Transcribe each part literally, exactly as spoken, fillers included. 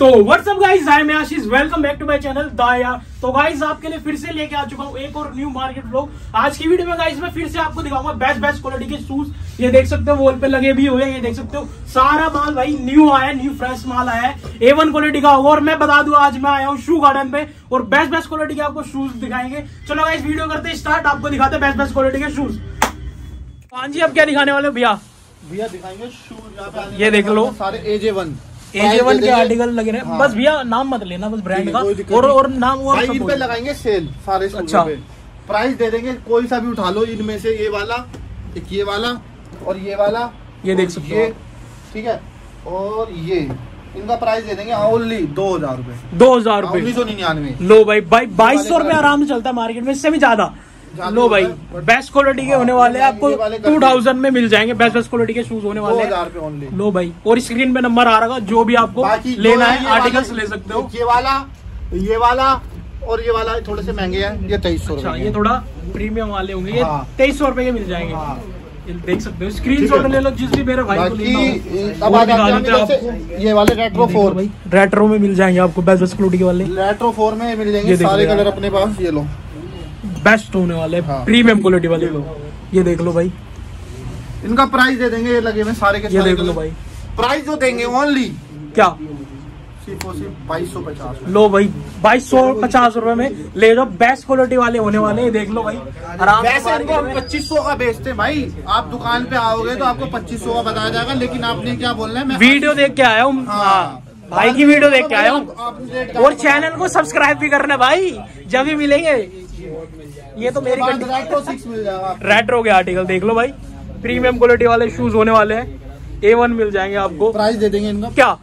तो what's up guys, I am Ashish, welcome back to my channel दाया। तो गाइस आपके लिए फिर से लेके आ चुका हूँ एक और न्यू मार्केट व्लॉग। आज की वीडियो में गाइस मैं फिर से आपको दिखाऊंगा बेस्ट बेस्ट क्वालिटी के शूज। ये देख सकते हो वॉल पे लगे भी हुए, ये देख सकते हो सारा माल भाई न्यू आया है, न्यू फ्रेश माल आया है, ए वन क्वालिटी का होगा। और मैं बता दू आज मैं आया हूँ शू गार्डन पे और बेस्ट बेस्ट क्वालिटी के आपको शूज दिखाएंगे। चलो गाइस वीडियो करते स्टार्ट, आपको दिखाते बेस्ट बेस्ट क्वालिटी के शूज। हाँ जी, आप क्या दिखाने वाले हो भैया? भैया दिखाएंगे शूज, ये देख लो सारे A J one A J one के आर्टिकल लगे रहे। हाँ। बस भैया नाम मत लेना, बस ब्रांड का और और नाम और सब पे लगाएंगे सेल सारे। अच्छा। पे प्राइस दे देंगे, कोई सा भी उठा लो इनमें से, ये वाला एक, ये वाला और ये वाला, ये देख सकते हो, ठीक है। और ये इनका प्राइस दे देंगे ओनली दो हजार रूपए दो हजार रूपए, उन्नीस सौ निन्यानवे। लो भाई भाई बाईस सौ रूपये आराम से चलता है मार्केट में, इससे भी ज्यादा। लो भाई बेस्ट क्वालिटी के होने वाले आपको टू थाउजेंड में मिल जाएंगे, बेस्ट बेस्ट क्वालिटी के शूज होने वाले हैं। लो भाई, और स्क्रीन पे नंबर आ रहा है, जो भी आपको लेना है आर्टिकल्स ले सकते हो। ये वाला, ये वाला और ये वाला थोड़े से महंगे हैं, ये तेईस सौ रुपए, ये थोड़ा प्रीमियम वाले होंगे, ये तेईस सौ रुपए के मिल जाएंगे, देख सकते हो। स्क्रीन शॉट ले लो जिस भी मेरे भाई को लेना। ये वाले रेट्रो फोर भाई, रेट्रो में मिल जाएंगे आपको बेस्ट बेस्ट क्वालिटी के वाले, रेट्रो फोर में मिल जाएंगे सारे कलर अपने पास। ये लो बेस्ट होने वाले, हाँ। प्रीमियम क्वालिटी वाले लो, ये देख लो भाई, इनका प्राइस दे देंगे, ये लगे में सारे के सारे, ये देख लो भाई प्राइस जो देंगे ओनली क्या सिर्फ और सिर्फ बाईस सौ पचास। लो भाई बाईस सौ पचास रूपये में ले लो, बेस्ट क्वालिटी वाले होने वाले, ये देख लो भाई आराम। वैसे इनको हम पच्चीस सौ का बेचते भाई, आप दुकान पे आओगे तो आपको पच्चीस सौ का बताया जाएगा, लेकिन आपने क्या बोलना है, वीडियो देख के आया हूँ भाई की, वीडियो देख के आया हूँ, और चैनल को सब्सक्राइब भी करना भाई, जब भी मिलेंगे। ये तो मेरी रेट्रो के आर्टिकल देख लो भाई, प्रीमियम क्वालिटी वाले शूज होने वाले हैं, ए वन मिल जाएंगे आपको। प्राइस दे देंगे इनका क्या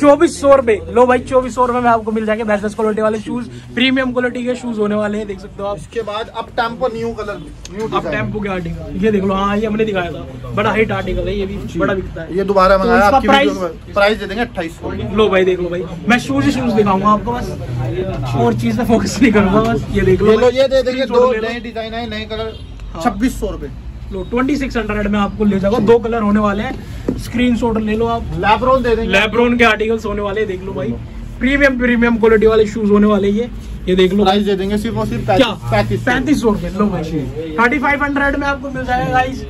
चौबीस सौ रुपए। लो भाई चौबीस सौ रुपए में आपको मिल जाएंगे बेस्ट बेस्ट क्वालिटी वाले शूज, प्रीमियम क्वालिटी के शूज होने वाले हैं, देख सकते हो आप। इसके बाद अब टेम्पो न्यू कलर, न्यू अब टेम्पो के आर्टिकल ये देख लो। हाँ ये हमने दिखाया था, बड़ा हाइट आर्टिकल है, ये भी बड़ा बिकता है, ये दोबारा प्राइस दे देंगे अट्ठाईस सौ। लो भाई देख लो भाई, मैं शूज ही शूज दिखाऊंगा आपको, बस और चीज में फोकस नहीं करूंगा, बस ये देख लो। ये दे देंगे दो नए डिजाइन है, नए कलर छब्बीस सौ रुपए लो, ट्वेंटी सिक्स हंड्रेड में आपको ले जाओ, दो कलर होने वाले हैं, स्क्रीनशॉट ले लो आप। लैब्रोन दे देंगे, लैब्रोन के आर्टिकल्स होने वाले, देख लो भाई प्रीमियम प्रीमियम क्वालिटी वाले शूज होने वाले ये ये देख लो। प्राइस दे देंगे सिर्फ और सिर्फ पैंतीस सौ रुपए। लो भाई थर्टी फाइव हंड्रेड में आपको मिल जाएगा गाइस,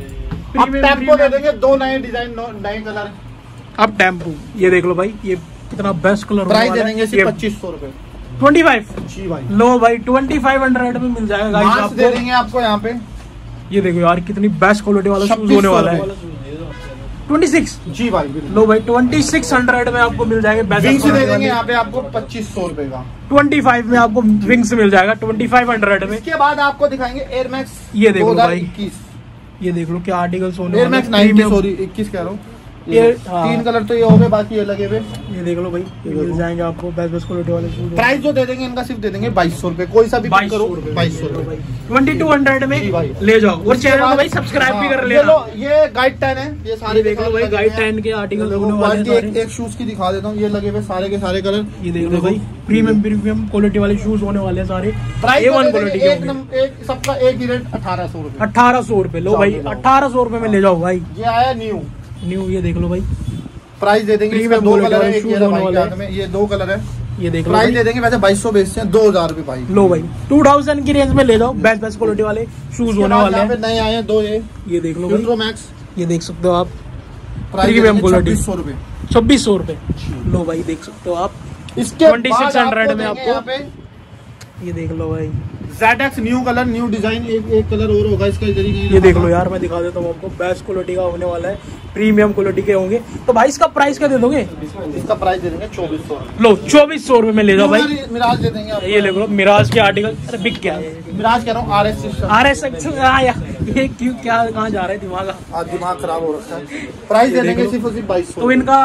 टेम्पो दे देंगे दो नए डिजाइन, नए कलर अब टेम्पो, ये देख लो भाई ये कितना बेस्ट कलर, प्राइस दे देंगे सिर्फ पच्चीस सौ रुपए ट्वेंटी फाइव लो भाई ट्वेंटी फाइव हंड्रेड में मिल जाएगा गाइस, दे देंगे आपको यहाँ पे। ये देखो यार कितनी बेस्ट क्वालिटी वाला शूज होने वाला है, छब्बीस जी भाई। लो भाई ट्वेंटी सिक्स हंड्रेड में आपको मिल जाएंगे, विंग्स दे देंगे यहाँ पे आपको पच्चीस सौ रुपए का, ट्वेंटी फाइव में आपको विंग्स मिल जाएगा ट्वेंटी फाइव हंड्रेड में। इसके बाद आपको दिखाएंगे एयरमैक्स, ये देख लो भाई इक्कीस, ये देख लो क्या आर्टिकल्स होने वाले, एयरमैक्स नाइनटी सॉरी इक्कीस कह रहा हूँ, तीन कलर तो ये हो गए, बाकी ये लगे हुए, ये देख लो भाई ये मिल जाएंगे आपको बेस्ट बेस्ट क्वालिटी वाले शूज। प्राइस जो दे देंगे इनका सिर्फ दे देंगे बाईस सौ रुपए, कोई सा भी पिक करो बाईस सौ रुपए ट्वेंटी टू हंड्रेड में ले जाओ, और चैनल को भाई सब्सक्राइब भी कर लेना। ये गाइड टेन है, ये सारे देख लो भाई गाइड टेन के आर्टिकल होने वाले हैं। एक शूज की दिखा देता हूँ, ये लगे हुए सारे के सारे कलर, ये देख लो भाई प्रीमियम प्रीमियम क्वालिटी वाले शूज होने वाले सारे, प्राइस ए वन क्वालिटी के, सबका एक ही रेट अठारह सौ रुपए। अठारह सौ रुपए लो भाई अठारह सौ रुपए में ले जाओ भाई, ये आया न्यू न्यू ये देख लो भाई प्राइस दे देंगे, इसमें दो कलर है, एक ये दो कलर है, ये देख लो प्राइस दे देंगे। वैसे बाईस सौ बेचते हैं, दो हजार रूपए भाई। लो भाई टू थाउजेंड की रेंज में ले जाओ बेस्ट बेस्ट क्वालिटी वाले शूज होने वाले हैं, नए आए हैं दो, ये ये देख लो यूट्रो मैक्स, ये देख सकते हो आप प्रीमियम क्वालिटी छब्बीस सौ रूपए छब्बीस सौ रूपए। लो भाई देख सकते हो आप, इसके ट्वेंटी सिक्स हंड्रेड में आपको ये देख लो भाई Z X new colour, new design, एक एक कलर और होगा इसका, ये देख लो यार मैं दिखा देता हूँ आपको, बेस्ट क्वालिटी का होने वाला है, प्रीमियम क्वालिटी के होंगे। तो भाई इसका प्राइस क्या दे दोगे? इसका प्राइस दे देंगे चौबीस सौ। लो चौबीस सौ रुपए में ले जाओ भाई, मिराज दे देंगे आप, ये ले लो मिराज के आर्टिकल। अरे बिक क्या मिराज कह रहा हूँ, आर एस आर एस ये क्यों क्या कहाँ जा रहा है, दिमाग दिमाग खराब हो रखा है। प्राइस दे देंगे सिर्फ सिर्फ बाईस सौ, तो इनका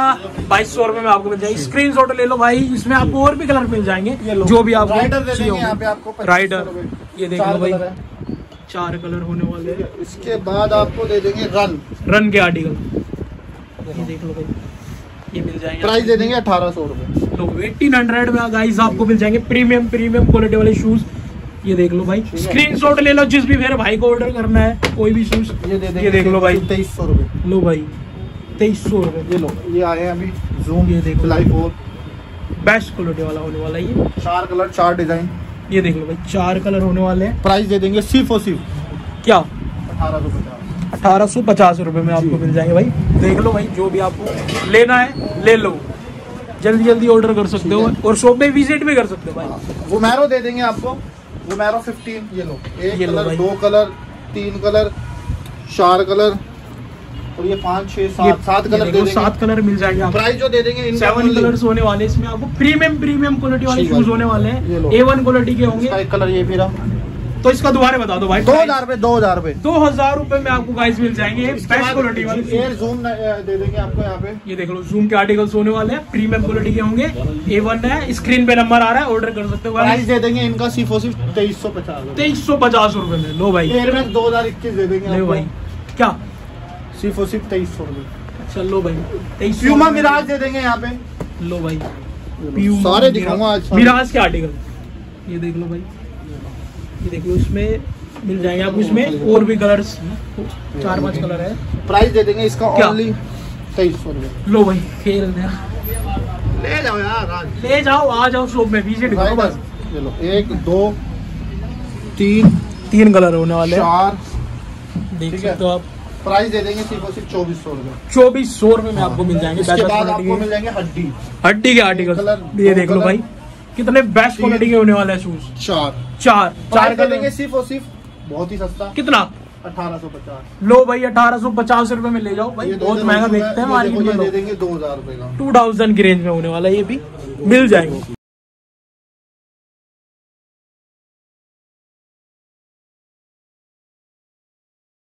बाईस सौ रुपए में आपको मिल जाएगी। स्क्रीन शॉट ले लो भाई, इसमें आपको और भी कलर मिल जाएंगे, जो भी आप राइडर राइडर ये देख लो भाई चार कलर होने वाले हैं। इसके बाद आपको दे देंगे रन रन के आर्टिकल, ये देख लो भाई ये मिल जाएंगे, प्राइस दे देंगे अठारह सौ रुपए। तो एटीन हंड्रेड में गाइस आपको मिल जाएंगे प्रीमियम प्रीमियम क्वालिटी वाले शूज, ये देख लो भाई स्क्रीनशॉट ले लो जिस भी मेरे भाई को ऑर्डर करना है कोई भी शूज, ये दे ये देख लो भाई तेईस सौ रुपए। लो भाई तेईस सौ रुपए ये लो, ये आए अभी जूम, ये देख लो लाइफ, बेस्ट क्वालिटी वाला होने वाला है ये। चार कलर चार डिजाइन, ये देख लो भाई, चार कलर होने वाले हैं। प्राइस दे देंगे सिर्फ और सिर्फ क्या अठारह सौ पचास, अठारह सौ पचास रुपये में आपको मिल जाएंगे भाई। देख लो भाई, जो भी आपको लेना है ले लो, जल्दी जल्दी ऑर्डर कर सकते हो और शॉप पे विजिट भी कर सकते हो भाई। वुमेरो दे देंगे आपको, वुमेरो पंद्रह, ये लो, एक ये कलर, दो कलर, तीन कलर, चार कलर और ये पाँच छः सात सात कलर दे देंगे, सात कलर मिल जाएंगे आपको। प्राइस जो दे देंगे सेवन कलर्स होने वाले, इसमें आपको प्रीमियम प्रीमियम क्वालिटी वाले शूज होने वाले हैं, ए वन क्वालिटी के होंगे। एक कलर ये भी रहा, तो इसका दोबारा बता दो भाई। दो हजार रूपए दो हजार रूपए दो हजार रूपए में आपको गाइस मिल जाएंगे। बेस्ट क्वालिटी वाले एयर जूम दे देंगे आपको यहाँ पे, ये देख लो जूम के आर्टिकल्स होने वाले हैं, प्रीमियम क्वालिटी के होंगे, ए वन है, स्क्रीन पे नंबर आ रहा है, ऑर्डर कर सकते हो। प्राइस दे देंगे इनका सिर्फ और सिर्फ तेईस सौ पचास तेईस सौ पचास रूपए में। लो भाई एयर मैक्स दो हजार इक्कीस दे देंगे भाई, क्या सिर्फ और सिर्फ तेईस सौ रूपये। चलो भाई तेईस प्यूमा मिराज दे देंगे यहाँ पे। लो भाई सारे दिखाऊंगा आज मिराज के आर्टिकल, ये देख लो भाई, ये देखिए उसमें मिल जाएंगे आपको, इसमें और भी कलर्स चार पांच कलर है। प्राइस दे देंगे इसका ओनली तेईस सौ रुपये। लो भाई खेल ले जाओ यार, ले जाओ आ जाओ शॉप में विजिट करो बस। ये लो एक दो तीन तीन कलर होने वाले, चार देख सकते हो आप। प्राइस दे देंगे सिर्फ और सिर्फ चौबीस सौ रुपए, चौबीस सौ रुपए में आपको मिल जाएंगे। इसके बाद आपको मिल जाएंगे हड्डी हड्डी के आर्टिकल, ये देख लो भाई कितने बेस्ट क्वालिटी के होने वाले हैं शूज। चार चार चार कर देंगे सिर्फ और सिर्फ बहुत ही सस्ता, कितना अठारह सौ पचास। लो भाई अठारह सौ पचास रूपये में ले जाओ भाई, बहुत महंगा बेचते हैं मार्केट में। दो हजार रूपये का, टू थाउजेंड की रेंज में होने वाला है, ये भी मिल जाएंगे।